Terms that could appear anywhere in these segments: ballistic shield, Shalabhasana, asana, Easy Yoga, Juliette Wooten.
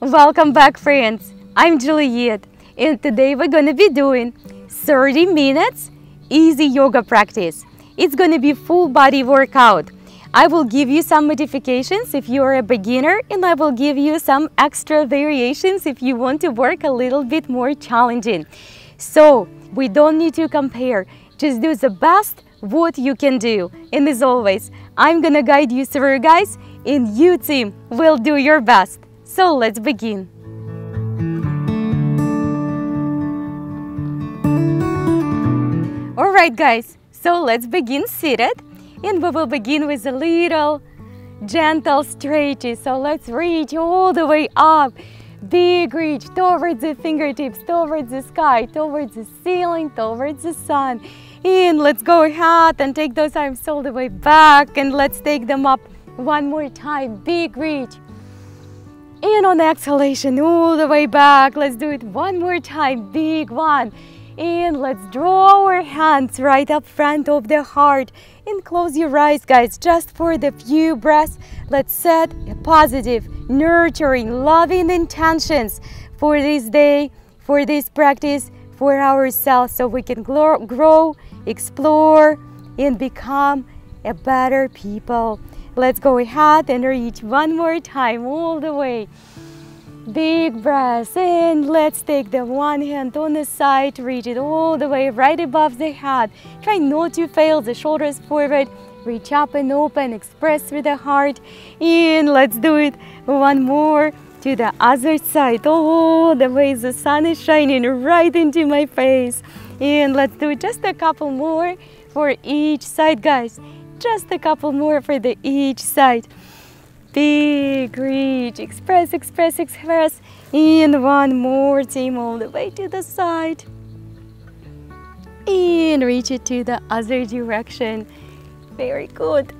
Welcome back, friends. I'm Juliette, and today we're gonna be doing 30 minutes easy yoga practice. It's gonna be full body workout. I will give you some modifications if you are a beginner, and I will give you some extra variations if you want to work a little bit more challenging. So we don't need to compare, just do the best what you can do. And as always, I'm gonna guide you through, guys, and you team will do your best. So let's begin. All right, guys, so let's begin seated, and we will begin with a little gentle stretches. So let's reach all the way up, big reach towards the fingertips, towards the sky, towards the ceiling, towards the sun. And let's go ahead and take those arms all the way back, and let's take them up one more time, big reach. And on the exhalation, all the way back, let's do it one more time, big one. And let's draw our hands right up front of the heart, and close your eyes, guys, just for the few breaths. Let's set a positive, nurturing, loving intentions for this day, for this practice, for ourselves, so we can grow, explore, and become a better people. Let's go ahead and reach one more time all the way. Big breath, and let's take the one hand on the side, reach it all the way right above the head. Try not to fail, the shoulders forward, reach up and open, express through the heart. And let's do it one more to the other side. Oh, the way the sun is shining right into my face. And let's do just a couple more for each side, guys. Just a couple more for the each side. Big reach, express, express, express. And one more, team, all the way to the side. And reach it to the other direction. Very good.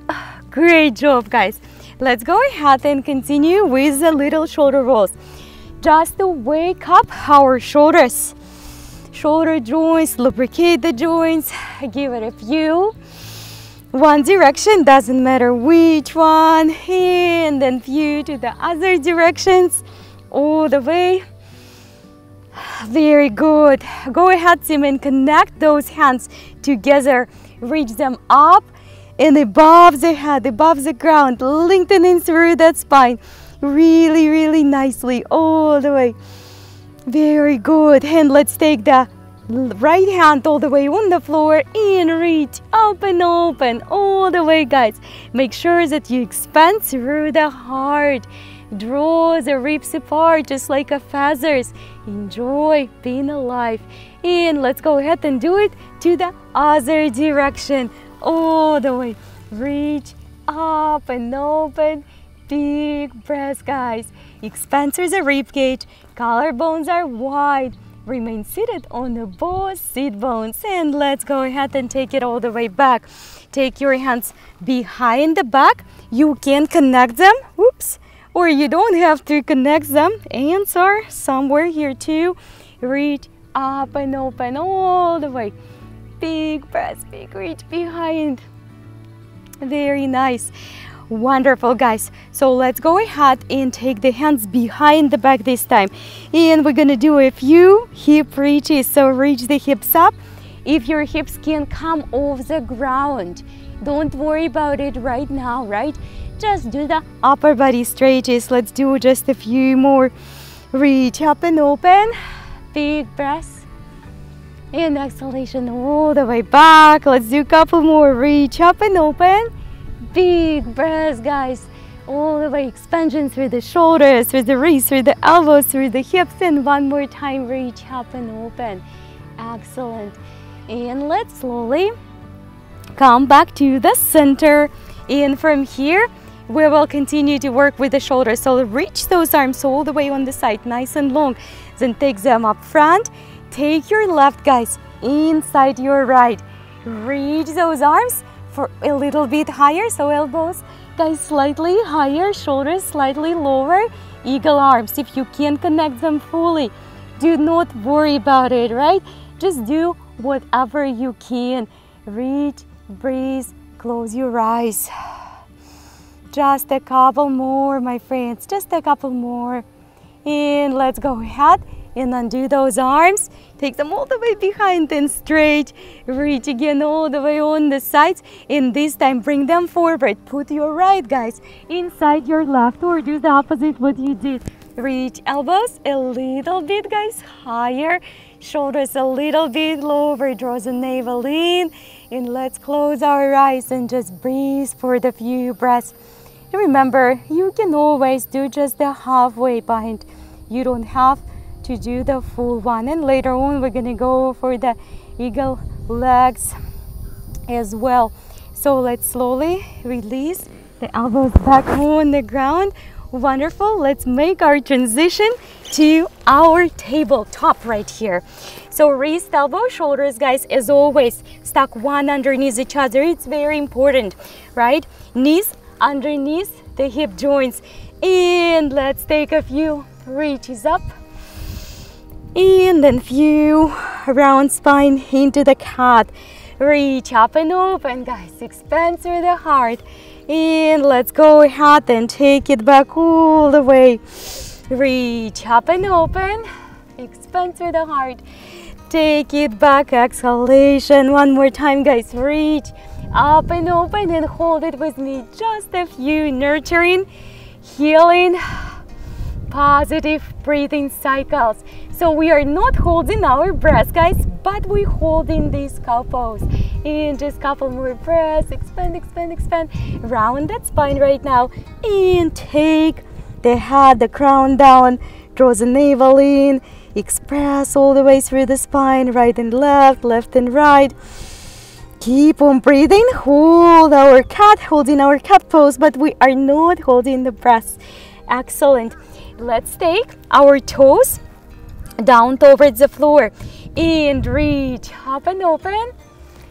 Great job, guys. Let's go ahead and continue with the little shoulder rolls. Just to wake up our shoulders. Shoulder joints, lubricate the joints. Give it a few. One direction, doesn't matter which one, and then few to the other directions, all the way. Very good. Go ahead, team, and connect those hands together. Reach them up and above the head, above the ground, lengthening through that spine. Really, really nicely, all the way. Very good. And let's take the right hand all the way on the floor and reach up and open all the way, guys. Make sure that you expand through the heart. Draw the ribs apart just like a feathers. Enjoy being alive. And let's go ahead and do it to the other direction. All the way. Reach up and open. Big breath, guys. Expand through the rib cage. Collarbones are wide. Remain seated on the both seat bones, and let's go ahead and take it all the way back. Take your hands behind the back. You can connect them, oops, or you don't have to connect them. Hands are somewhere here too. Reach up and open all the way. Big breath, big reach behind. Very nice. Wonderful, guys. So let's go ahead and take the hands behind the back this time, and we're gonna do a few hip reaches. So reach the hips up. If your hips can come off the ground, don't worry about it right now, right? Just do the upper body stretches. Let's do just a few more. Reach up and open, big breath, and exhalation all the way back. Let's do a couple more. Reach up and open. Big breath, guys, all the way. Expansion through the shoulders, through the wrists, through the elbows, through the hips. And one more time, reach up and open. Excellent. And let's slowly come back to the center. And from here, we will continue to work with the shoulders. So reach those arms all the way on the side, nice and long. Then take them up front. Take your left, guys, inside your right. Reach those arms for a little bit higher, so elbows, guys, slightly higher, shoulders slightly lower, eagle arms. If you can't connect them fully, do not worry about it, right? Just do whatever you can. Reach, breathe, close your eyes. Just a couple more, my friends, just a couple more. And let's go ahead and undo those arms. Take them all the way behind and straight. Reach again all the way on the sides. And this time bring them forward. Put your right, guys, inside your left, or do the opposite what you did. Reach elbows a little bit, guys, higher. Shoulders a little bit lower. Draw the navel in. And let's close our eyes and just breathe for the few breaths. And remember, you can always do just the halfway bind. You don't have to do the full one. And later on, we're gonna go for the eagle legs as well. So let's slowly release the elbows back on the ground. Wonderful. Let's make our transition to our tabletop right here. So wrist, elbow, shoulders, guys, as always, stuck one underneath each other. It's very important, right? Knees underneath the hip joints. And let's take a few reaches up. And then few round spine into the cat. Reach up and open, guys. Expand through the heart. And let's go ahead and take it back all the way. Reach up and open. Expand through the heart. Take it back. Exhalation. One more time, guys. Reach up and open and hold it with me. Just a few nurturing, healing, positive breathing cycles. So we are not holding our breath, guys, but we're holding this cow pose. And just a couple more breaths. Expand, expand, expand. Round that spine right now. And take the head, the crown down. Draw the navel in. Express all the way through the spine. Right and left, left and right. Keep on breathing. Hold our cat, holding our cat pose, but we are not holding the breath. Excellent. Let's take our toes down towards the floor and reach up and open.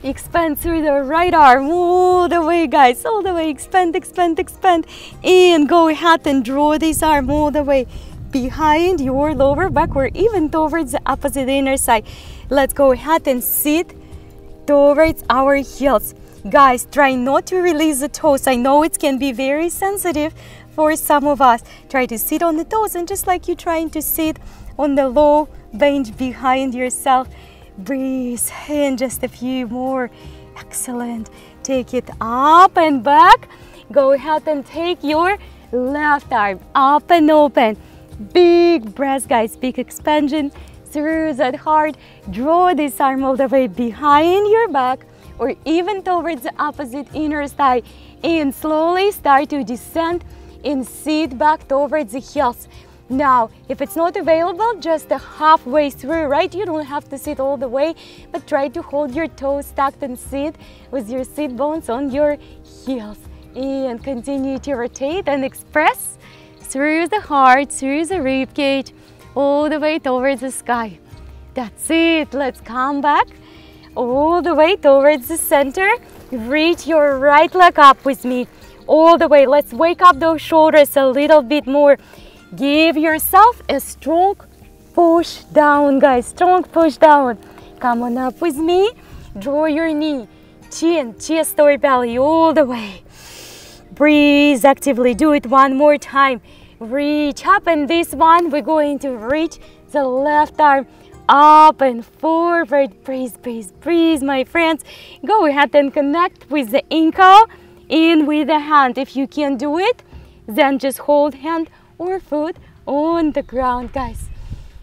Expand through the right arm all the way, guys, all the way. Expand, expand, expand, and go ahead and draw this arm all the way behind your lower back or even towards the opposite inner side. Let's go ahead and sit towards our heels, guys. Try not to release the toes. I know it can be very sensitive for some of us. Try to sit on the toes, and just like you're trying to sit on the low bench behind yourself, breathe in just a few more. Excellent. Take it up and back. Go ahead and take your left arm up and open. Big breath, guys, big expansion through that heart. Draw this arm all the way behind your back or even towards the opposite inner thigh, and slowly start to descend and sit back towards the heels. Now, if it's not available, just halfway through, right? You don't have to sit all the way, but try to hold your toes tucked and sit with your sit bones on your heels. And continue to rotate and express through the heart, through the ribcage, all the way towards the sky. That's it. Let's come back all the way towards the center. Reach your right leg up with me all the way. Let's wake up those shoulders a little bit more. Give yourself a strong push down, guys, strong push down. Come on up with me. Draw your knee, chin, chest or belly all the way. Breathe actively. Do it one more time. Reach up, and this one we're going to reach the left arm up and forward. Breathe, breathe, breathe, my friends. Go ahead and connect with the ankle and with the hand. If you can't do it, then just hold hand or foot on the ground, guys.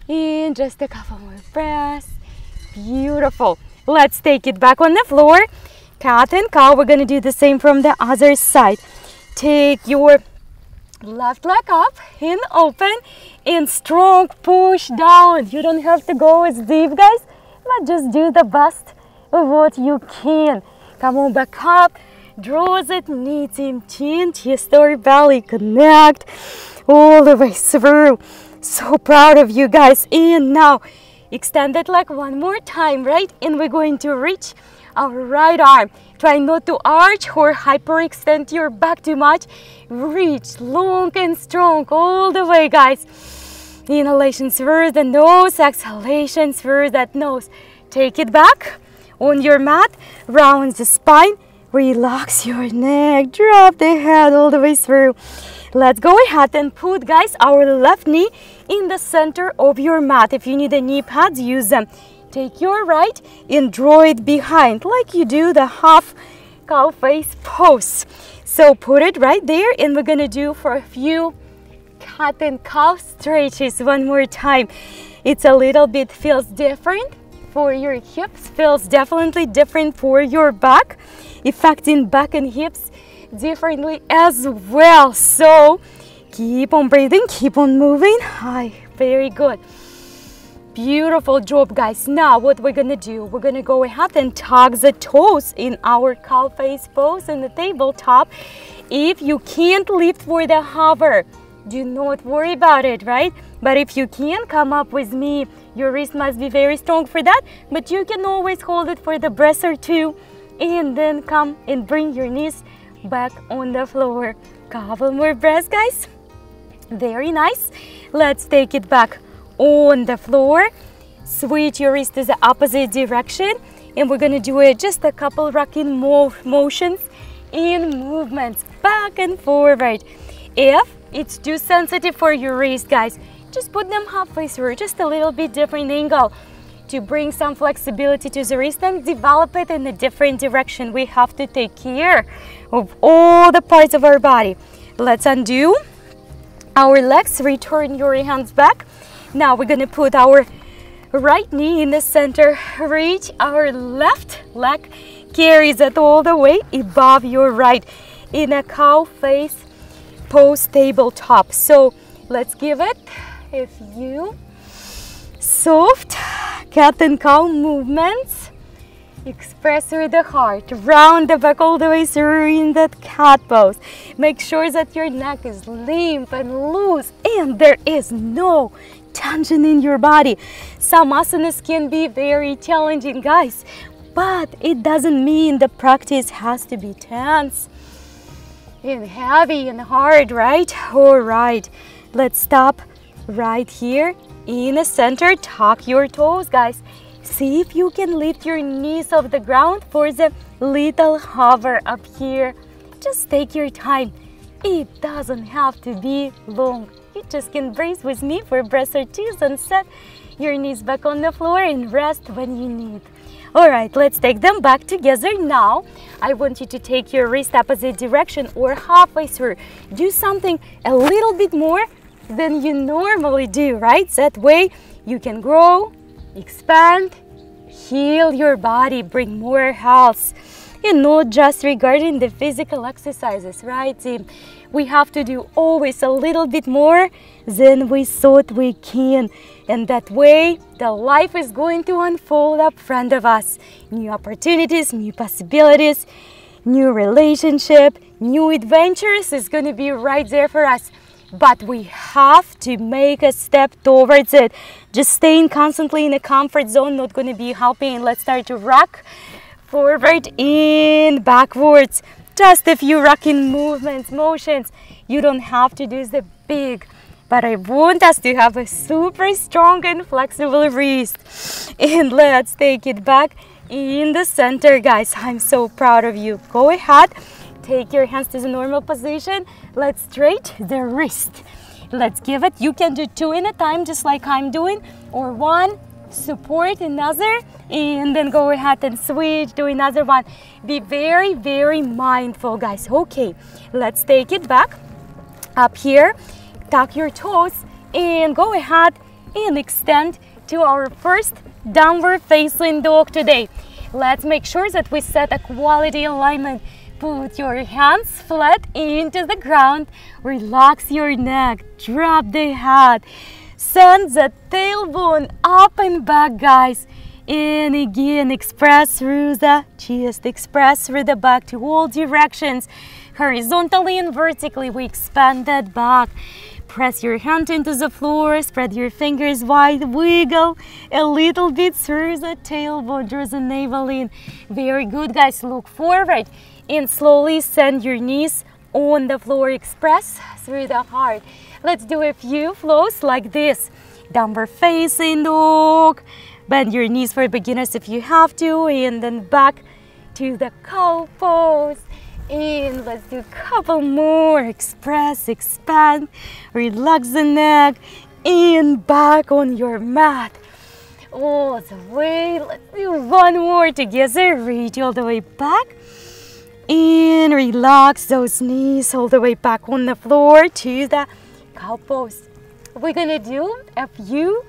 And just a couple more breaths. Beautiful. Let's take it back on the floor. Cat and cow. We're gonna do the same from the other side. Take your left leg up and open, and strong push down. You don't have to go as deep, guys, but just do the best of what you can. Come on back up. Draw that knee, chin, chest or belly. Connect all the way through. So proud of you, guys. And now extend that leg one more time, right? And we're going to reach our right arm. Try not to arch or hyperextend your back too much. Reach long and strong all the way, guys. Inhalation through the nose, exhalation through that nose. Take it back on your mat. Round the spine. Relax your neck. Drop the head all the way through. Let's go ahead and put, guys, our left knee in the center of your mat. If you need the knee pads, use them. Take your right and draw it behind like you do the half cow face pose. So put it right there, and we're gonna do for a few cat and cow stretches one more time. It's a little bit feels different for your hips, feels definitely different for your back, affecting back and hips differently as well. So keep on breathing, keep on moving. Hi, very good. Beautiful job, guys. Now what we're gonna do, we're gonna go ahead and tuck the toes in our cow face pose in the tabletop. If you can't lift for the hover, do not worry about it, right? But if you can, come up with me. Your wrist must be very strong for that, but you can always hold it for the breath or two, and then come and bring your knees back on the floor. Couple more breaths, guys. Very nice. Let's take it back on the floor. Switch your wrist to the opposite direction, and we're gonna do it just a couple rocking motions and movements back and forward. If it's too sensitive for your wrist, guys, just put them halfway through, just a little bit different angle to bring some flexibility to the wrist and develop it in a different direction. We have to take care of all the parts of our body. Let's undo our legs, return your hands back. Now we're gonna put our right knee in the center, reach our left leg, carries it all the way above your right in a cow face pose tabletop. So let's give it a few soft cat and cow movements. Express through the heart, round the back all the way through in that cat pose. Make sure that your neck is limp and loose and there is no tension in your body. Some asanas can be very challenging, guys, but it doesn't mean the practice has to be tense and heavy and hard, right? All right, let's stop right here in the center. Tuck your toes, guys. See if you can lift your knees off the ground for the little hover up here. Just take your time. It doesn't have to be long. You just can brace with me for a breath or two and set your knees back on the floor and rest when you need. All right, let's take them back together. Now I want you to take your wrist opposite direction or halfway through. Do something a little bit more than you normally do, right? That way you can grow, expand, heal your body, bring more health. And not just regarding the physical exercises, right, team? We have to do always a little bit more than we thought we can. And that way, the life is going to unfold up front of us. New opportunities, new possibilities, new relationship, new adventures is going to be right there for us. But we have to make a step towards it. Just staying constantly in a comfort zone, not going to be helping. Let's start to rock forward and backwards. Just a few rocking movements, motions. You don't have to do the big, but I want us to have a super strong and flexible wrist. And let's take it back in the center, guys. I'm so proud of you. Go ahead, take your hands to the normal position. Let's straighten the wrist. Let's give it. You can do two in a time, just like I'm doing, or one, support another, and then go ahead and switch to another one. Be very, very mindful, guys. Okay, let's take it back up here. Tuck your toes and go ahead and extend to our first downward facing dog today. Let's make sure that we set a quality alignment. Put your hands flat into the ground. Relax your neck. Drop the head. Send the tailbone up and back, guys. And again, express through the chest, express through the back to all directions. Horizontally and vertically, we expand that back. Press your hand into the floor, spread your fingers wide, wiggle a little bit through the tailbone, draw the navel in. Very good, guys. Look forward and slowly send your knees on the floor. Express through the heart. Let's do a few flows like this. Downward facing dog. Bend your knees for beginners if you have to. And then back to the cow pose. in, let's do a couple more. Express, expand, relax the neck, in, back on your mat. All the way, let's do one more together. Reach all the way back. In, relax those knees all the way back on the floor to the cow pose. We're gonna do a few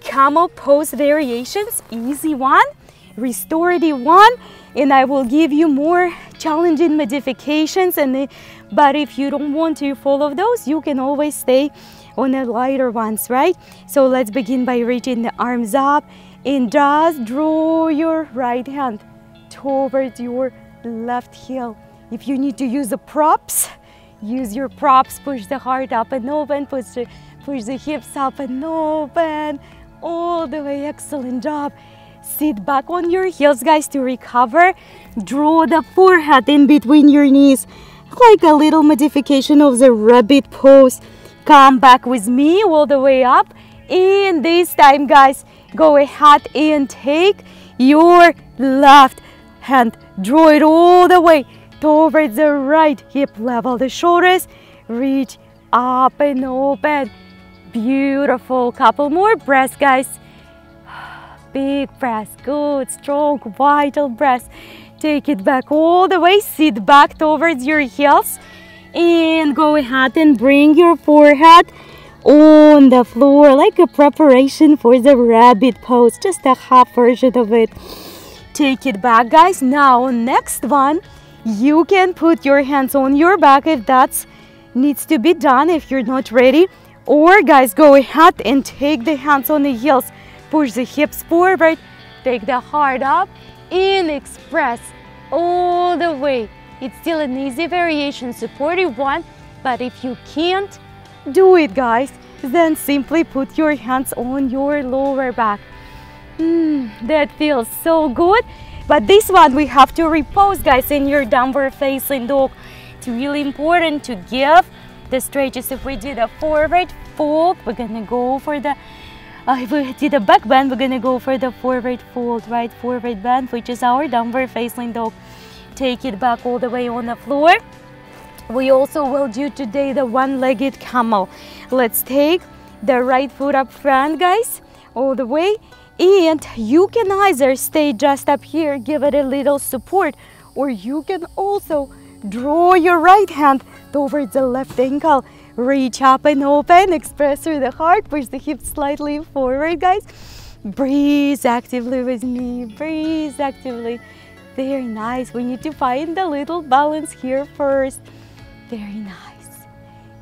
camel pose variations. Easy one, restorative one, and I will give you more challenging modifications. But if you don't want to follow those, you can always stay on the lighter ones, right? So let's begin by reaching the arms up and just draw your right hand towards your left heel. If you need to use the props, use your props. Push the heart up and open, push the hips up and open, all the way. Excellent job. Sit back on your heels, guys, to recover. Draw the forehead in between your knees, like a little modification of the rabbit pose. Come back with me all the way up, and this time, guys, go ahead and take your left hand, draw it all the way towards the right hip, level the shoulders, reach up and open. Beautiful. Couple more breaths, guys. Big breath, good, strong, vital breath. Take it back all the way, sit back towards your heels, and go ahead and bring your forehead on the floor like a preparation for the rabbit pose, just a half version of it. Take it back, guys. Now, next one, you can put your hands on your back if that needs to be done, if you're not ready. Or, guys, go ahead and take the hands on the heels. Push the hips forward, take the heart up, and express all the way. It's still an easy variation, supportive one, but if you can't do it, guys, then simply put your hands on your lower back. That feels so good. But this one we have to repose, guys, in your downward facing dog. It's really important to give the stretches. If we did a forward fold, we're gonna go for the if we did a back bend, we're gonna go for the forward fold, right? Forward bend, which is our downward facing dog. Take it back all the way on the floor. We also will do today the one-legged camel. Let's take the right foot up front, guys, all the way. And you can either stay just up here, give it a little support, or you can also draw your right hand towards the left ankle. Reach up and open, express through the heart, push the hips slightly forward, guys. Breathe actively with me, breathe actively. Very nice. We need to find a little balance here first. Very nice.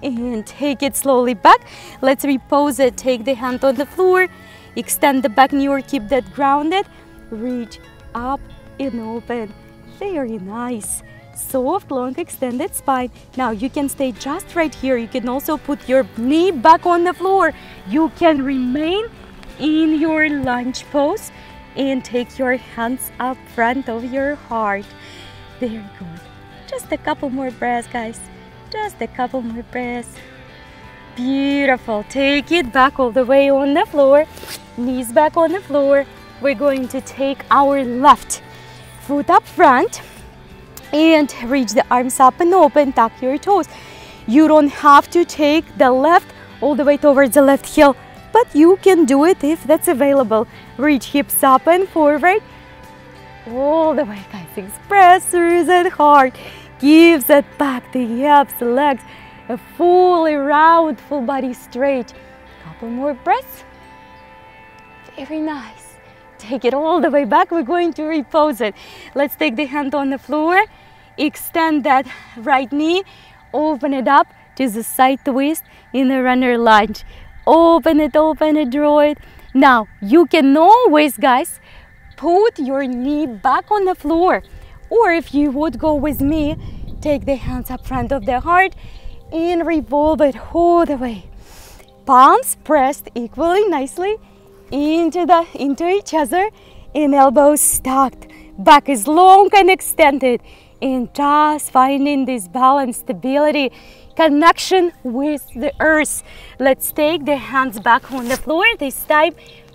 And take it slowly back. Let's repose it. Take the hand on the floor. Extend the back knee or keep that grounded. Reach up and open. Very nice. Soft, long, extended spine. Now you can stay just right here. You can also put your knee back on the floor. You can remain in your lunge pose and take your hands up front of your heart. Very good. Just a couple more breaths, guys. Just a couple more breaths. Beautiful. Take it back all the way on the floor. Knees back on the floor. We're going to take our left foot up front and reach the arms up and open. Tuck your toes. You don't have to take the left all the way towards the left heel, but you can do it if that's available. Reach hips up and forward. All the way, guys. Express through that heart. Give that back, the hips, the legs. A fully round, full body straight. Couple more breaths. Very nice. Take it all the way back. We're going to repose it. Let's take the hand on the floor. Extend that right knee. Open it up to the side twist in the runner lunge. Open it, draw it. Now, you can always, guys, put your knee back on the floor. Or if you would go with me, take the hands up front of the heart and revolve it all the way. Palms pressed equally nicely into each other, and elbows tucked. Back is long and extended. And just finding this balance, stability, connection with the earth. Let's take the hands back on the floor. This time,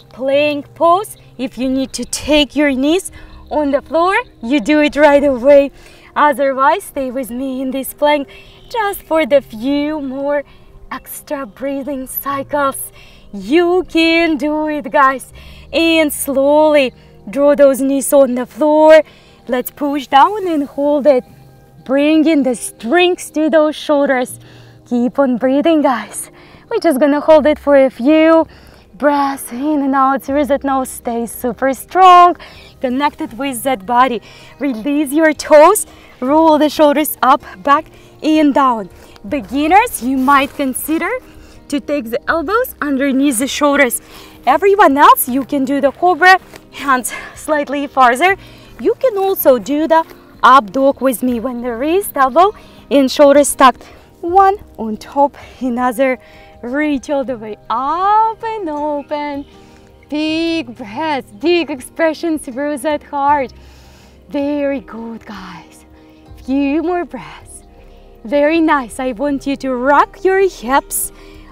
plank pose. If you need to take your knees on the floor, you do it right away. Otherwise, stay with me in this plank just for the few more extra breathing cycles. You can do it, guys. And slowly draw those knees on the floor. Let's push down and hold it. Bring in the strings to those shoulders. Keep on breathing, guys. We're just gonna hold it for a few breaths in and out. Through that nose, stay super strong, connected with that body. Release your toes, roll the shoulders up, back, and down. Beginners, you might consider to take the elbows underneath the shoulders. Everyone else, you can do the cobra, hands slightly farther. You can also do the up dog with me when the wrist, elbow, and shoulders tucked. One on top, another. Reach all the way up and open. Big breaths, big expression through that heart. Very good, guys. Few more breaths. Very nice. I want you to rock your hips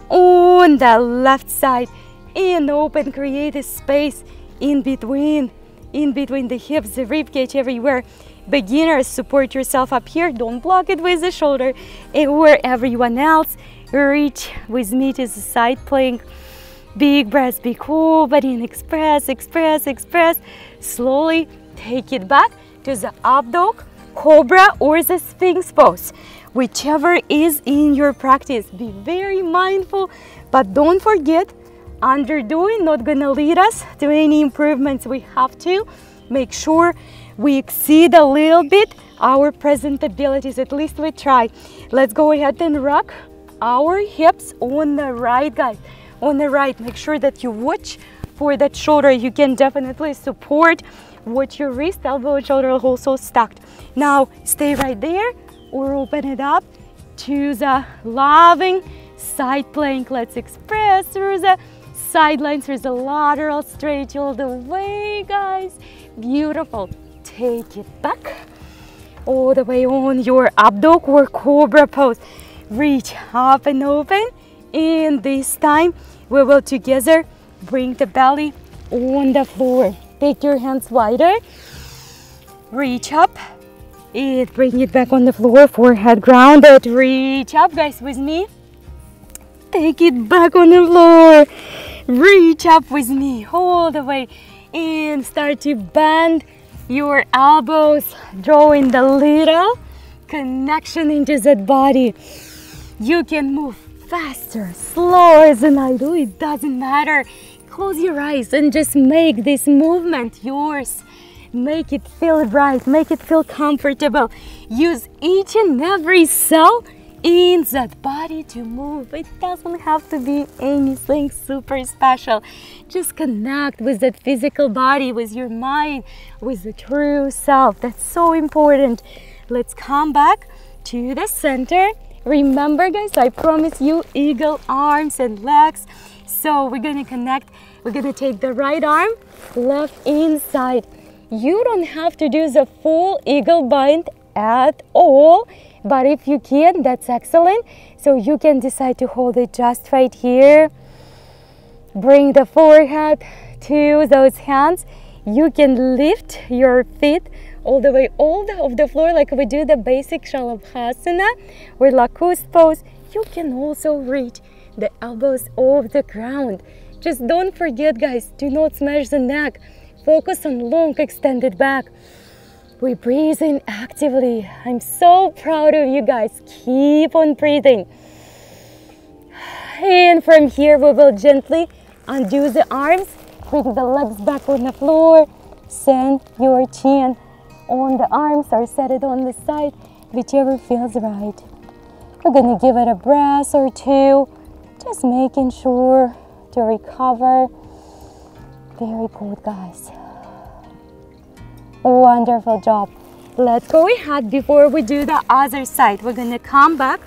on the left side and open. Create a space in between the hips, the ribcage, everywhere. Beginners, support yourself up here. Don't block it with the shoulder. And where everyone else, reach with me to the side plank. Big breaths, big whole body, and express. Slowly take it back to the up dog, cobra, or the sphinx pose. Whichever is in your practice. Be very mindful, but don't forget, underdoing not gonna lead us to any improvements. We have to make sure we exceed a little bit our present abilities, at least we try. Let's go ahead and rock our hips on the right, guys. On the right, make sure that you watch for that shoulder. You can definitely support. Watch your wrist, elbow, and shoulder also stacked. Now stay right there or open it up to the loving side plank. Let's express through the sidelines, through the lateral stretch all the way, guys. Beautiful. Take it back all the way on your up dog or cobra pose. Reach up and open, and this time we will together bring the belly on the floor. Take your hands wider, reach up, and bring it back on the floor, forehead grounded. Reach up, guys, with me. Take it back on the floor. Reach up with me all the way, and start to bend your elbows, drawing the little connection into that body. You can move faster, slower than I do, it doesn't matter. Close your eyes and just make this movement yours. Make it feel right, make it feel comfortable. Use each and every cell in that body to move. It doesn't have to be anything super special. Just connect with that physical body, with your mind, with the true self. That's so important. Let's come back to the center. Remember, guys, I promise you, eagle arms and legs. So we're gonna connect. We're gonna take the right arm, left inside. You don't have to do the full eagle bind at all, but if you can, that's excellent. So you can decide to hold it just right here. Bring the forehead to those hands. You can lift your feet all the way off the floor like we do the basic Shalabhasana or Lakust pose. You can also reach the elbows off the ground. Just don't forget, guys, do not smash the neck. Focus on long extended back. We breathe in actively. I'm so proud of you guys. Keep on breathing. And from here, we will gently undo the arms, bring the legs back on the floor, send your chin on the arms or set it on the side, whichever feels right. We're gonna give it a breath or two, just making sure to recover. Very good, guys. Wonderful job. Let's go ahead before we do the other side. We're gonna come back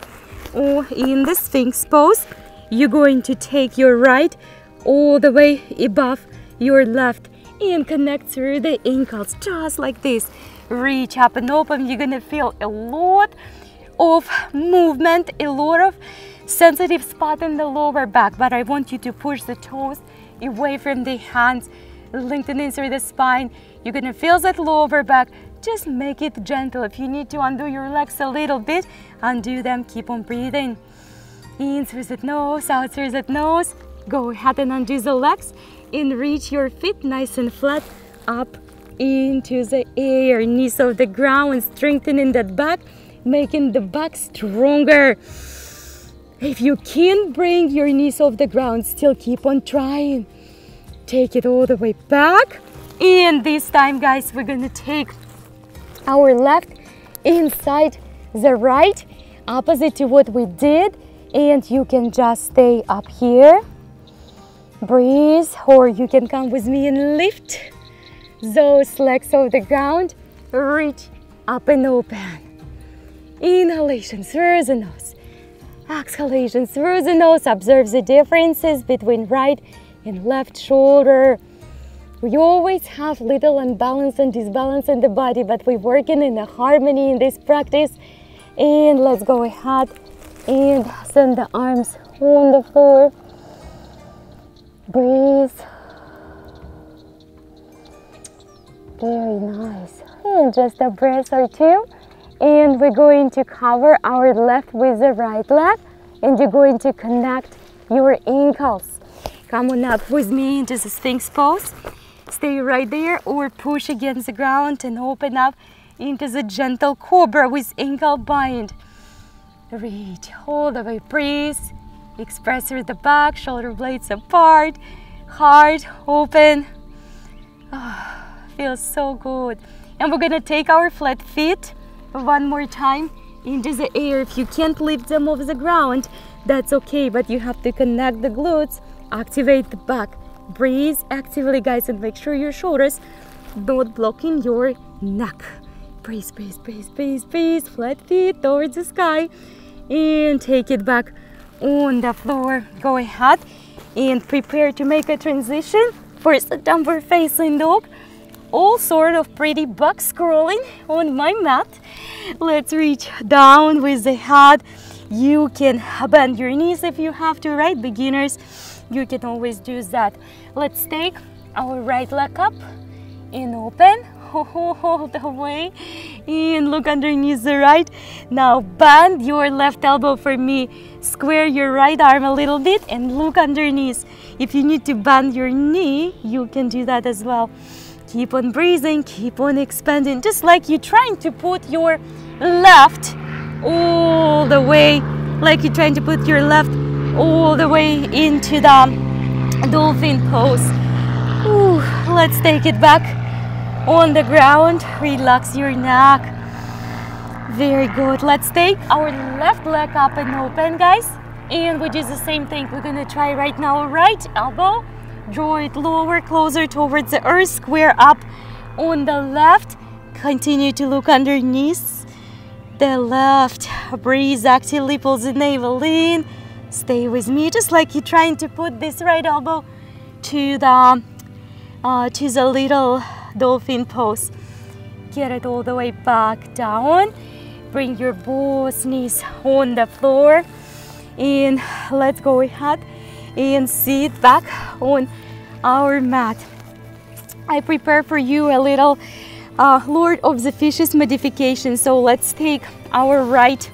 in the sphinx pose. You're going to take your right all the way above your left and connect through the ankles just like this. Reach up and open. You're gonna feel a lot of movement, a lot of sensitive spot in the lower back, but I want you to push the toes away from the hands, lengthening through the spine. You're gonna feel that lower back. just make it gentle. If you need to undo your legs a little bit, undo them, keep on breathing. In through that nose, out through that nose. Go ahead and undo the legs and reach your feet nice and flat up into the air. Knees off the ground, strengthening that back, making the back stronger. If you can't bring your knees off the ground, still keep on trying. Take it all the way back. And this time, guys, we're gonna take our left inside the right, opposite to what we did. And you can just stay up here, breathe, or you can come with me and lift those legs off the ground, reach up and open. Inhalation through the nose, exhalation through the nose. Observe the differences between right and left shoulder. We always have little imbalance and disbalance in the body, but we're working in a harmony in this practice. And let's go ahead and send the arms on the floor. Breathe. Very nice. And just a breath or two. And we're going to cover our left with the right leg. And you're going to connect your ankles. Come on up with me into the Sphinx pose. Stay right there or push against the ground and open up into the gentle cobra with ankle bind. Reach, hold away, breathe, express through the back, shoulder blades apart, heart open. Oh, feels so good. And we're gonna take our flat feet one more time into the air. If you can't lift them off the ground, that's okay, but you have to connect the glutes, activate the back. Breathe actively, guys, and make sure your shoulders not blocking your neck. Breathe, breathe, breathe, breathe, breathe. Flat feet towards the sky. And take it back on the floor. Go ahead and prepare to make a transition. First downward facing dog. All sort of pretty back scrolling on my mat. Let's reach down with the head. You can bend your knees if you have to, right? Beginners, you can always do that. Let's take our right leg up and open. All the way, and look underneath the right. Now bend your left elbow for me. Square your right arm a little bit and look underneath. If you need to bend your knee, you can do that as well. Keep on breathing, keep on expanding, just like you're trying to put your left all the way, like you're trying to put your left all the way into the dolphin pose. Ooh, let's take it back on the ground. Relax your neck. Very good. Let's take our left leg up and open, guys. And we do the same thing. We're gonna try right now. Right elbow, draw it lower, closer towards the earth. Square up on the left. Continue to look underneath the left. Breathe actively, pull the navel in. Stay with me, just like you're trying to put this right elbow to the little dolphin pose. Get it all the way back down. Bring your both knees on the floor. And let's go ahead and sit back on our mat. I prepare for you a little Lord of the Fishes modification. So let's take our right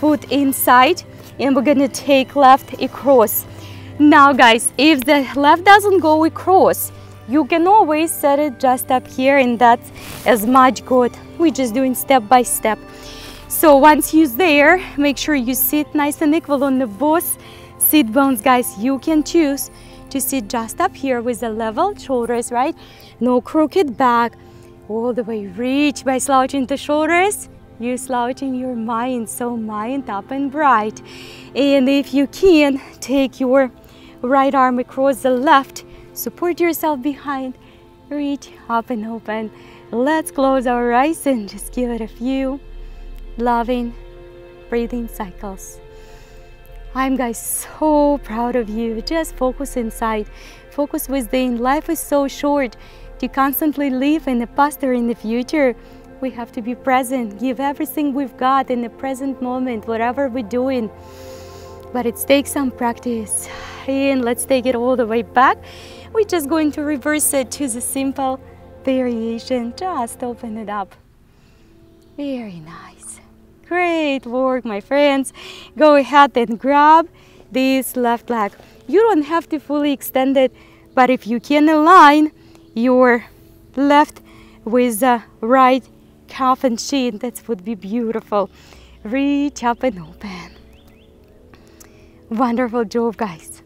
foot inside and we're gonna take left across. Now guys, if the left doesn't go across, you can always set it just up here, and that's as much good. We're just doing step by step. So once you're there, make sure you sit nice and equal on the both sit bones, guys. You can choose to sit just up here with the leveled shoulders, right? No crooked back. All the way reach by slouching the shoulders. You're slouching your mind, so mind up and bright. And if you can, take your right arm across the left. Support yourself behind, reach up and open. Let's close our eyes and just give it a few loving breathing cycles. I'm, guys, so proud of you. Just focus inside, focus within. Life is so short to constantly live in the past or in the future. We have to be present, give everything we've got in the present moment, whatever we're doing. But it takes some practice. And let's take it all the way back. We're just going to reverse it to the simple variation. Just open it up. Very nice. Great work, my friends. Go ahead and grab this left leg. You don't have to fully extend it, but if you can align your left with the right calf and shin, that would be beautiful. Reach up and open. Wonderful job, guys.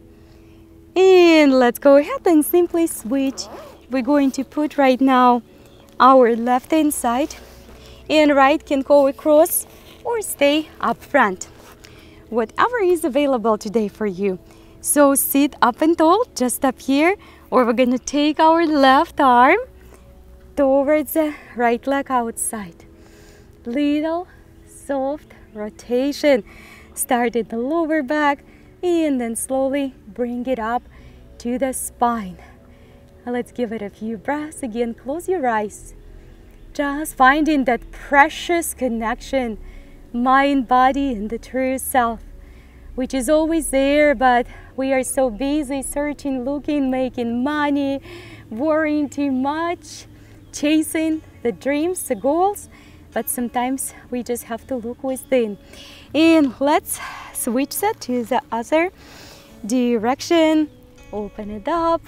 And let's go ahead and simply switch. We're going to put right now our left hand side, and right can go across or stay up front. Whatever is available today for you. So sit up and tall, just up here, or we're gonna take our left arm towards the right leg outside. Little soft rotation. Start at the lower back and then slowly bring it up to the spine. Let's give it a few breaths. Again, close your eyes. Just finding that precious connection, mind, body, and the true self, which is always there, but we are so busy searching, looking, making money, worrying too much, chasing the dreams, the goals, but sometimes we just have to look within. And let's switch that to the other direction. Open it up.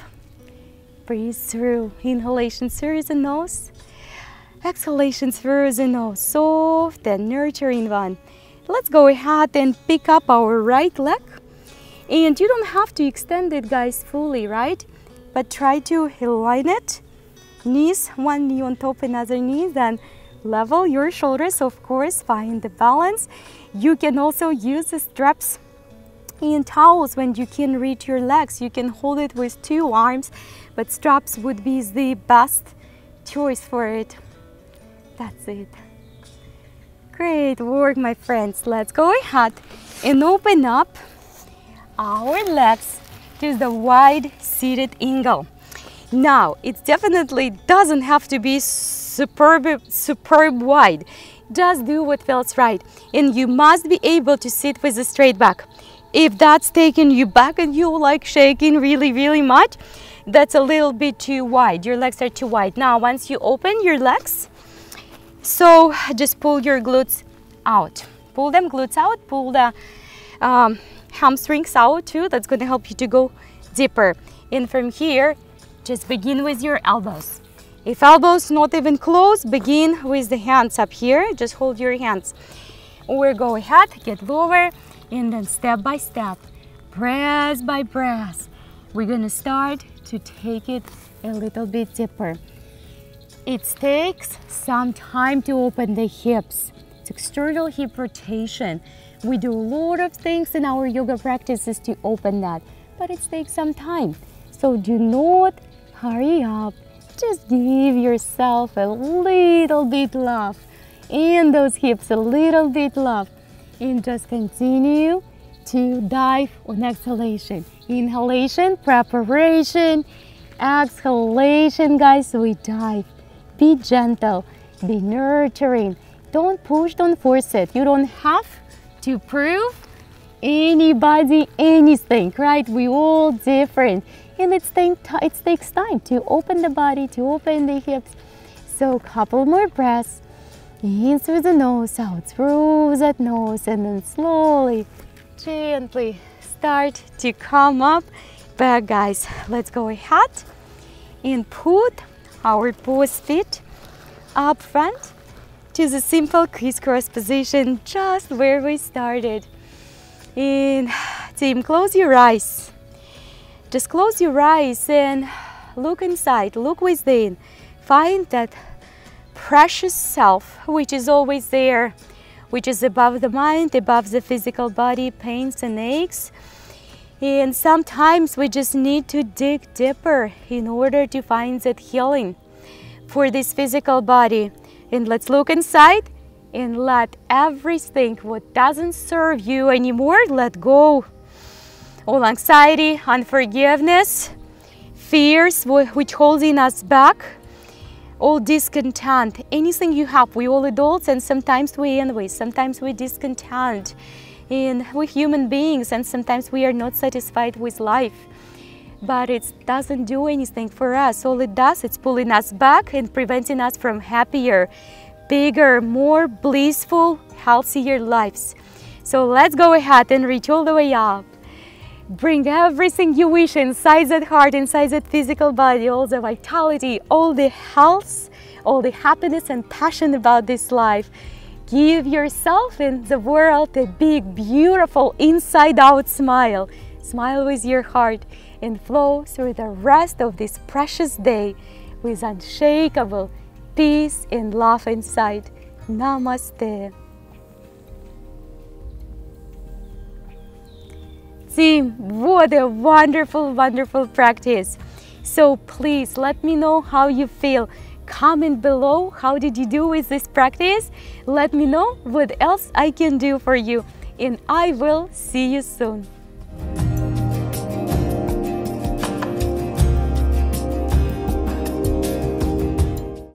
Breathe through. Inhalation through the nose. Exhalation through the nose. Soft and nurturing one. Let's go ahead and pick up our right leg. And you don't have to extend it, guys, fully, right? But try to align it. Knees, one knee on top, another knee, then level your shoulders, of course, find the balance. You can also use the straps and towels when you can reach your legs. You can hold it with two arms, but straps would be the best choice for it. That's it. Great work, my friends. Let's go ahead and open up our legs to the wide seated angle. Now, it definitely doesn't have to be superb wide. Just do what feels right. And you must be able to sit with a straight back. If that's taking you back and you like shaking really, really much, that's a little bit too wide. Your legs are too wide. Now, once you open your legs, so just pull your glutes out. Pull them glutes out, pull the hamstrings out too. That's gonna help you to go deeper. And from here, just begin with your elbows. If elbows not even close, begin with the hands up here. Just hold your hands. Or go ahead, get lower, and then step by step, press by press, we're gonna start to take it a little bit deeper. It takes some time to open the hips. It's external hip rotation. We do a lot of things in our yoga practices to open that, but it takes some time. So do not hurry up. Just give yourself a little bit love and those hips a little bit love, and just continue to dive on exhalation. Inhalation, preparation, exhalation, guys, we dive. Be gentle, be nurturing. Don't push, don't force it. You don't have to prove anybody anything, right? We're all different. And it takes time to open the body, to open the hips. So couple more breaths. In through the nose, out through that nose, and then slowly, gently start to come up back, guys. Let's go ahead and put our both feet up front to the simple crisscross position, just where we started. And team, close your eyes. Just close your eyes and look inside, look within. Find that precious self, which is always there, which is above the mind, above the physical body, pains and aches. And sometimes we just need to dig deeper in order to find that healing for this physical body. And let's look inside and let everything what doesn't serve you anymore, let go. All anxiety, unforgiveness, fears which holding us back, all discontent, anything you have. We all adults, and sometimes we envy, sometimes we discontent, and we're human beings, and sometimes we are not satisfied with life. But it doesn't do anything for us. All it does, it's pulling us back and preventing us from happier, bigger, more blissful, healthier lives. So let's go ahead and reach all the way up. Bring everything you wish inside that heart, inside that physical body, all the vitality, all the health, all the happiness and passion about this life. Give yourself and the world a big, beautiful, inside-out smile. Smile with your heart and flow through the rest of this precious day with unshakable peace and love inside. Namaste. Team, what a wonderful, wonderful practice. So please let me know how you feel. Comment below, how did you do with this practice? Let me know what else I can do for you, and I will see you soon.